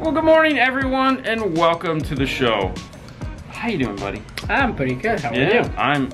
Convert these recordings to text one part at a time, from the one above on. Well, good morning, everyone, and welcome to the show. How you doing, buddy? I'm pretty good. How are you?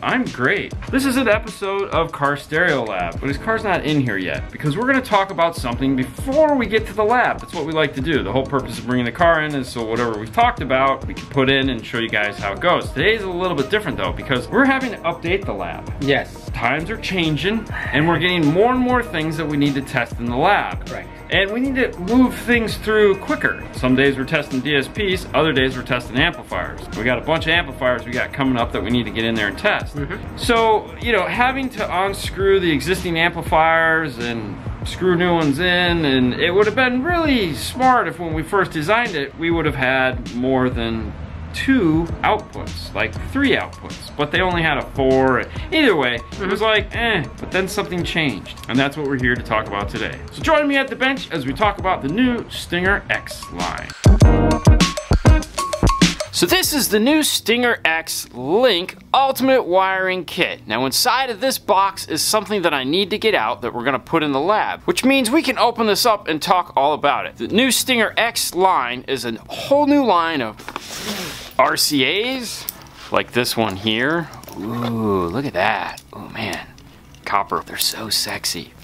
I'm great. This is an episode of Car Stereo Lab, but his car's not in here yet because we're going to talk about something before we get to the lab. That's what we like to do. The whole purpose of bringing the car in is so whatever we've talked about, we can put in and show you guys how it goes. Today's a little bit different though because we're having to update the lab. Yes. Times are changing and we're getting more and more things that we need to test in the lab. Right. And we need to move things through quicker. Some days we're testing DSPs, other days we're testing amplifiers. We got a bunch of amplifiers we got coming up that we need to get in there and test. Mm-hmm. So, you know, having to unscrew the existing amplifiers and screw new ones in, and it would have been really smart if when we first designed it, we would have had more than two outputs, like three outputs, but they only had a four. Either way, it was like, but then something changed. And that's what we're here to talk about today. So join me at the bench as we talk about the new Stinger X line. So this is the new Stinger X Link Ultimate Wiring Kit. Now inside of this box is something that I need to get out that we're gonna put in the lab, which means we can open this up and talk all about it. The new Stinger X line is a whole new line of RCAs, like this one here. Ooh, look at that. Oh man, copper, they're so sexy.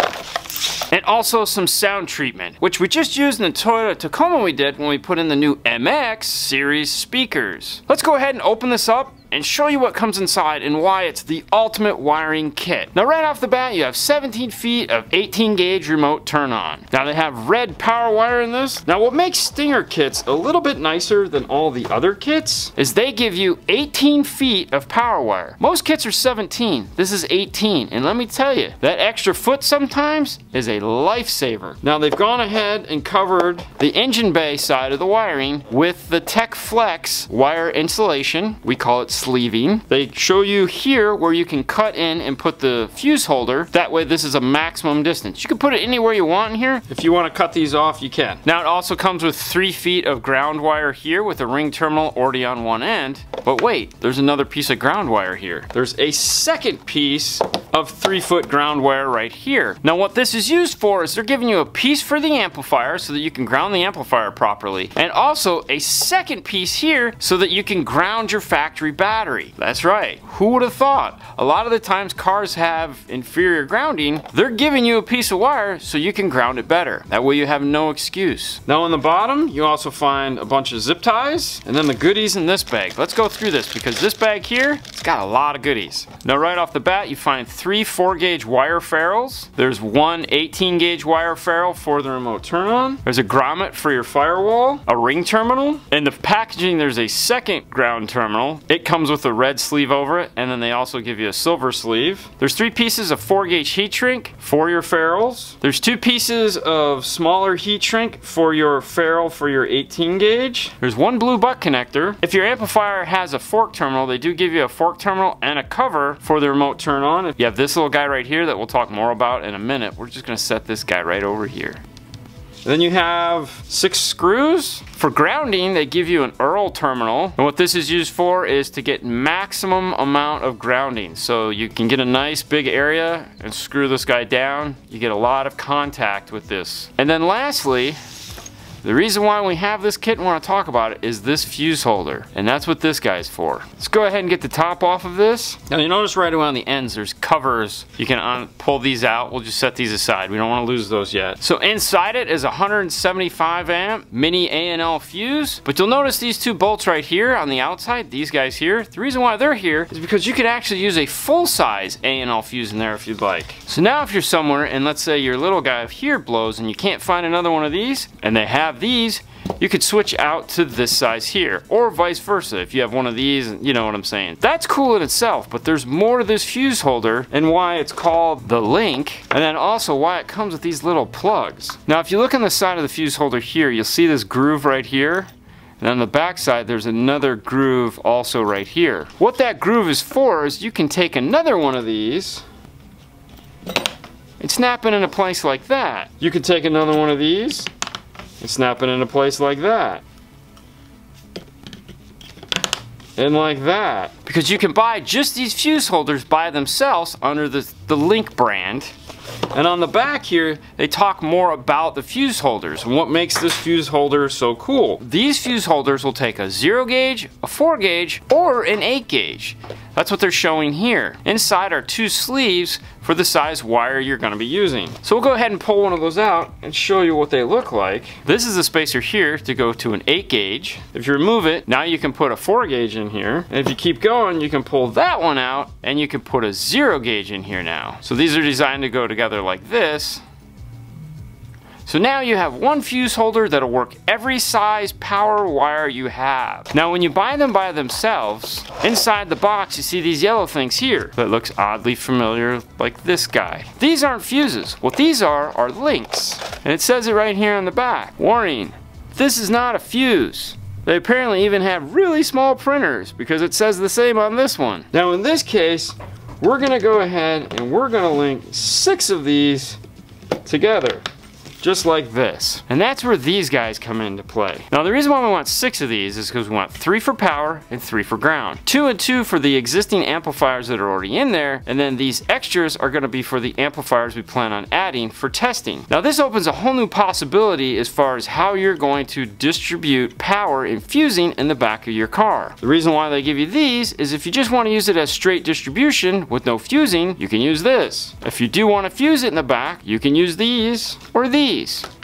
And also some sound treatment, which we just used in the Toyota Tacoma we did when we put in the new MX series speakers. Let's go ahead and open this up and show you what comes inside and why it's the ultimate wiring kit. Now right off the bat, you have 17 feet of 18 gauge remote turn on. Now they have red power wire in this. Now what makes Stinger kits a little bit nicer than all the other kits is they give you 18 feet of power wire. Most kits are 17, this is 18. And let me tell you, that extra foot sometimes is a lifesaver. Now they've gone ahead and covered the engine bay side of the wiring with the Tech Flex wire insulation. We call it sleeving. They show you here where you can cut in and put the fuse holder. That way this is a maximum distance. You can put it anywhere you want in here. If you want to cut these off, you can. Now it also comes with 3 feet of ground wire here with a ring terminal already on one end. But wait, there's another piece of ground wire here. There's a second piece of 3 foot ground wire right here. Now what this is used for is they're giving you a piece for the amplifier so that you can ground the amplifier properly. And also a second piece here so that you can ground your factory battery. That's right, who would have thought? A lot of the times cars have inferior grounding, they're giving you a piece of wire so you can ground it better. That way you have no excuse. Now on the bottom, you also find a bunch of zip ties and then the goodies in this bag. Let's go through this because this bag here, it's got a lot of goodies. Now right off the bat, you find three 4-gauge wire ferrules. There's one 18-gauge wire ferrule for the remote turn on. There's a grommet for your firewall, a ring terminal. In the packaging, there's a second ground terminal. It comes with a red sleeve over it, and then they also give you a silver sleeve. There's 3 pieces of 4-gauge heat shrink for your ferrules. There's 2 pieces of smaller heat shrink for your ferrule for your 18-gauge. There's one blue buck connector. If your amplifier has a fork terminal, they do give you a fork terminal and a cover for the remote turn on. If you have this little guy right here that we'll talk more about in a minute. We're just gonna set this guy right over here. And then you have 6 screws. For grounding, they give you an Earl terminal. And what this is used for is to get maximum amount of grounding. So you can get a nice big area and screw this guy down. You get a lot of contact with this. And then lastly, the reason why we have this kit and want to talk about it is this fuse holder, and that's what this guy's for. Let's go ahead and get the top off of this. Now you notice right around the ends there's covers. You can pull these out. We'll just set these aside. We don't want to lose those yet. So inside it is a 175 amp mini ANL fuse, but you'll notice these 2 bolts right here on the outside, these guys here. The reason why they're here is because you could actually use a full-size ANL fuse in there if you'd like. So now if you're somewhere and let's say your little guy here blows and you can't find another one of these, and they have these, you could switch out to this size here, or vice versa. If you have one of these, you know what I'm saying. That's cool in itself, but there's more to this fuse holder and why it's called the Link, and then also why it comes with these little plugs. Now, if you look on the side of the fuse holder here, you'll see this groove right here. And on the back side, there's another groove also right here. What that groove is for is you can take another one of these and snap it in a place like that. You could take another one of these and snap it into place like that. And like that. Because you can buy just these fuse holders by themselves under the Link brand. And on the back here, they talk more about the fuse holders and what makes this fuse holder so cool. These fuse holders will take a 0 gauge, a 4 gauge, or an 8 gauge. That's what they're showing here. Inside are two sleeves for the size wire you're going to be using. So we'll go ahead and pull one of those out and show you what they look like. This is the spacer here to go to an 8 gauge. If you remove it, now you can put a 4 gauge in here. And if you keep going, you can pull that one out and you can put a 0 gauge in here now. So these are designed to go together like this. So now you have one fuse holder that'll work every size power wire you have. Now when you buy them by themselves, inside the box you see these yellow things here that looks oddly familiar, like this guy. These aren't fuses. What these are links. And it says it right here on the back. Warning, this is not a fuse. They apparently even have really small printers because it says the same on this one. Now in this case, we're gonna go ahead and we're gonna link 6 of these together. Just like this. And that's where these guys come into play. Now the reason why we want 6 of these is because we want 3 for power and 3 for ground. 2 and 2 for the existing amplifiers that are already in there, and then these extras are gonna be for the amplifiers we plan on adding for testing. Now this opens a whole new possibility as far as how you're going to distribute power and fusing in the back of your car. The reason why they give you these is if you just wanna use it as straight distribution with no fusing, you can use this. If you do wanna fuse it in the back, you can use these or these.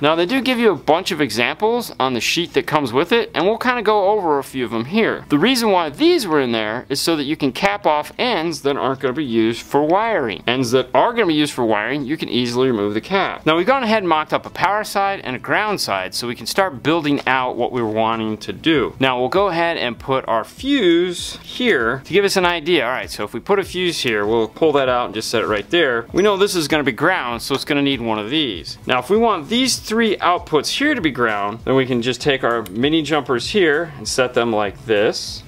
Now they do give you a bunch of examples on the sheet that comes with it, and we'll kind of go over a few of them here. The reason why these were in there is so that you can cap off ends that aren't going to be used for wiring. Ends that are going to be used for wiring, you can easily remove the cap. Now we've gone ahead and mocked up a power side and a ground side so we can start building out what we're wanting to do. Now we'll go ahead and put our fuse here to give us an idea. Alright, so if we put a fuse here, we'll pull that out and just set it right there. We know this is going to be ground, so it's going to need one of these. Now if we want these 3 outputs here to be ground, then we can just take our mini jumpers here and set them like this.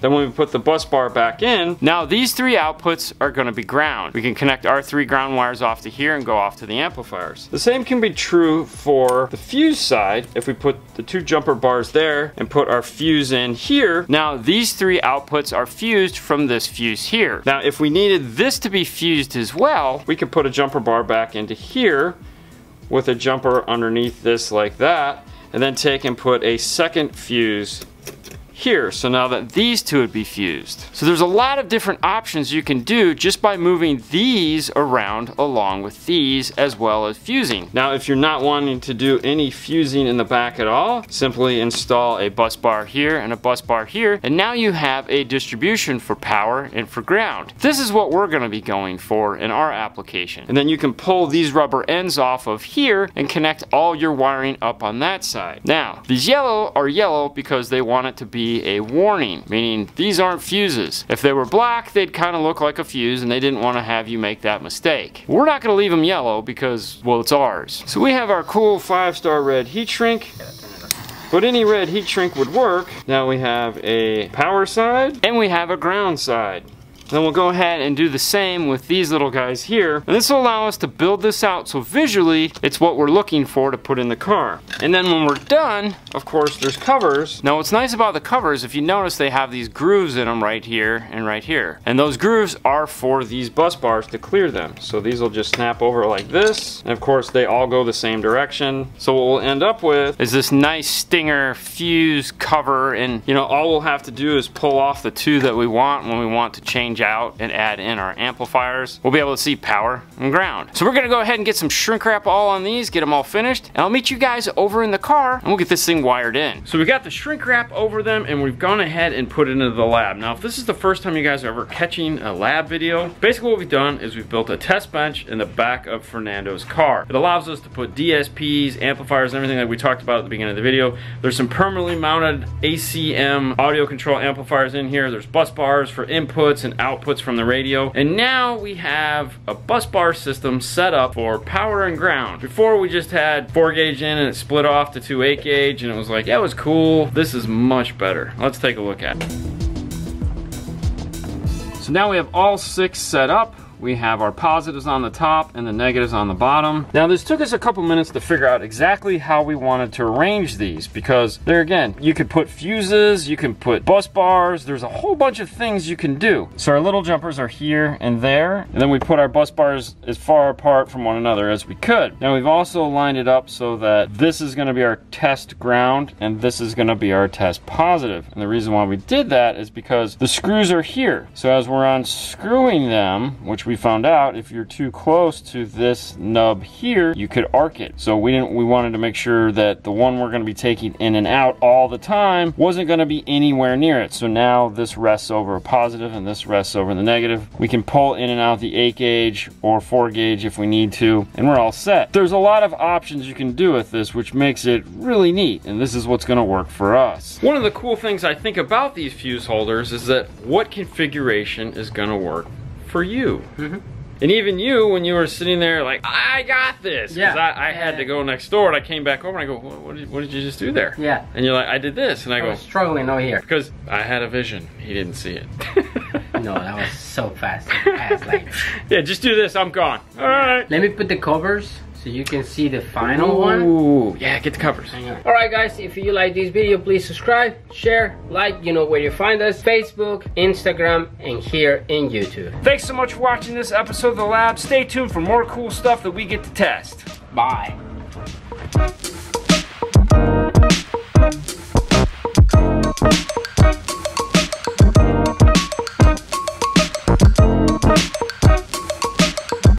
Then when we put the bus bar back in, now these 3 outputs are going to be ground. We can connect our 3 ground wires off to here and go off to the amplifiers. The same can be true for the fuse side. If we put the 2 jumper bars there and put our fuse in here, now these 3 outputs are fused from this fuse here. Now if we needed this to be fused as well, we could put a jumper bar back into here with a jumper underneath this like that, and then take and put a second fuse here, so now that these 2 would be fused. So there's a lot of different options you can do just by moving these around along with these, as well as fusing. Now if you're not wanting to do any fusing in the back at all, simply install a bus bar here and a bus bar here, and now you have a distribution for power and for ground. This is what we're going to be going for in our application. And then you can pull these rubber ends off of here and connect all your wiring up on that side. Now these yellow are yellow because they want it to be a warning, meaning these aren't fuses. If they were black, they'd kind of look like a fuse, and they didn't want to have you make that mistake. We're not going to leave them yellow because, well, it's ours. So we have our cool 5-star red heat shrink, but any red heat shrink would work. Now we have a power side, and we have a ground side. Then we'll go ahead and do the same with these little guys here. And this will allow us to build this out so visually it's what we're looking for to put in the car. And then when we're done, of course, there's covers. Now what's nice about the covers, if you notice, they have these grooves in them right here and right here. And those grooves are for these bus bars to clear them. So these will just snap over like this. And of course, they all go the same direction. So what we'll end up with is this nice Stinger fuse cover. And you know, all we'll have to do is pull off the 2 that we want when we want to change out and add in our amplifiers. We'll be able to see power and ground. So we're gonna go ahead and get some shrink wrap all on these, get them all finished, and I'll meet you guys over in the car and we'll get this thing wired in. So we got the shrink wrap over them and we've gone ahead and put it into the lab. Now if this is the first time you guys are ever catching a lab video, basically what we've done is we've built a test bench in the back of Fernando's car. It allows us to put DSPs, amplifiers, and everything that we talked about at the beginning of the video. There's some permanently mounted ACM audio control amplifiers in here. There's bus bars for inputs and outputs from the radio, and now we have a bus bar system set up for power and ground. Before we just had 4 gauge in and it split off to 2 8 gauge, and it was like, yeah, it was cool. This is much better. Let's take a look at it. So now we have all 6 set up. We have our positives on the top and the negatives on the bottom. Now this took us a couple minutes to figure out exactly how we wanted to arrange these, because there again, you could put fuses, you can put bus bars, there's a whole bunch of things you can do. So our little jumpers are here and there, and then we put our bus bars as far apart from one another as we could. Now we've also lined it up so that this is gonna be our test ground and this is gonna be our test positive. And the reason why we did that is because the screws are here. So as we're unscrewing them, which we found out, if you're too close to this nub here, you could arc it. So we wanted to make sure that the one we're gonna be taking in and out all the time wasn't gonna be anywhere near it. So now this rests over a positive and this rests over the negative. We can pull in and out the 8 gauge or 4 gauge if we need to, and we're all set. There's a lot of options you can do with this, which makes it really neat, and this is what's gonna work for us. One of the cool things I think about these fuse holders is that what configuration is gonna work for you. Mm-hmm. And even you, when you were sitting there like, I got this, because I had to go next door, and I came back over and I go, what did you just do there? Yeah. And you're like, I did this, and I go, struggling over here. Because I had a vision, he didn't see it. No, that was so fast. Like, yeah, just do this, I'm gone. All right. Let me put the covers so you can see the final one. Ooh, yeah, get the covers. Hang on. All right, guys, if you like this video, please subscribe, share, like, you know where you find us, Facebook, Instagram, and here in YouTube. Thanks so much for watching this episode of The Lab. Stay tuned for more cool stuff that we get to test. Bye.